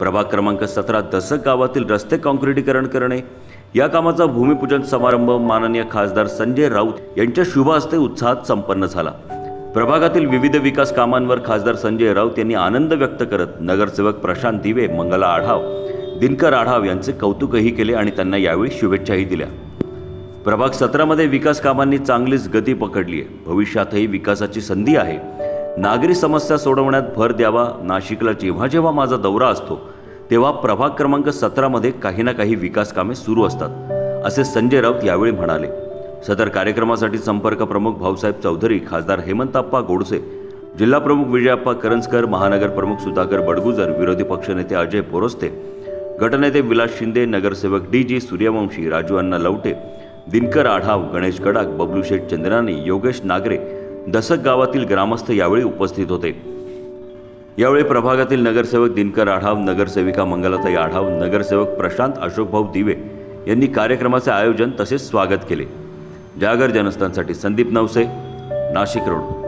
प्रभाग क्रमांक 17 दसक गावातील रस्ते काँक्रिटीकरण करणे या कामाचा भूमिपूजन समारंभ माननीय खासदार संजय राऊत यांच्या शुभ हस्ते उत्साहात संपन्न झाला। प्रभागातील विविध विकास कामांवर खासदार संजय राऊत यांनी आनंद व्यक्त करत नगरसेवक प्रशांत दिवे, मंगला आढाव, दिनकर आढाव यांचे कौतुकही केले आणि त्यांना यावेळी शुभेच्छाही दिल्या। प्रभाग 17 विकास कामांनी चांगलीच गती पकडली आहे। भविष्यातही विकासाची संधी आहे। नागरी समस्या सोडवण्यात भर द्यावा। नाशिकला जेव्हा जेव्हा माझा दौरा असतो तेव्हा प्रभाग क्रमांक 17 काही ना काही विकास कामे सुरू असतात असे संजय राऊत यावेळी म्हणाले। सदर कार्यक्रमासाठी संपर्क प्रमुख भाऊसाहेब चौधरी, खासदार हेमंतप्पा गोडसे, जिल्हा प्रमुख विजयप्पा करनस्कर, महानगर प्रमुख सुधाकर बड़गुजर, विरोधी पक्षनेते अजय पुरोस्ते, गटनेते विलास शिंदे, नगरसेवक DG सूर्यवंशी, राजू आणला लौटे, दिनकर आढाव, गणेश गडाक, बबळू शेठ, चंद्रानी, योगेश नागरे दसक गावातील ग्रामस्थ यावेळी उपस्थित होते। यावेळी प्रभागातील नगरसेवक दिनकर आढाव, नगरसेविका मंगलाताई आढाव, नगरसेवक प्रशांत अशोक भाऊ दिवे यांनी कार्यक्रमाचे आयोजन तसेच स्वागत केले। जागर जनस्थानसाठी संदीप नवसे, नाशिक रोड।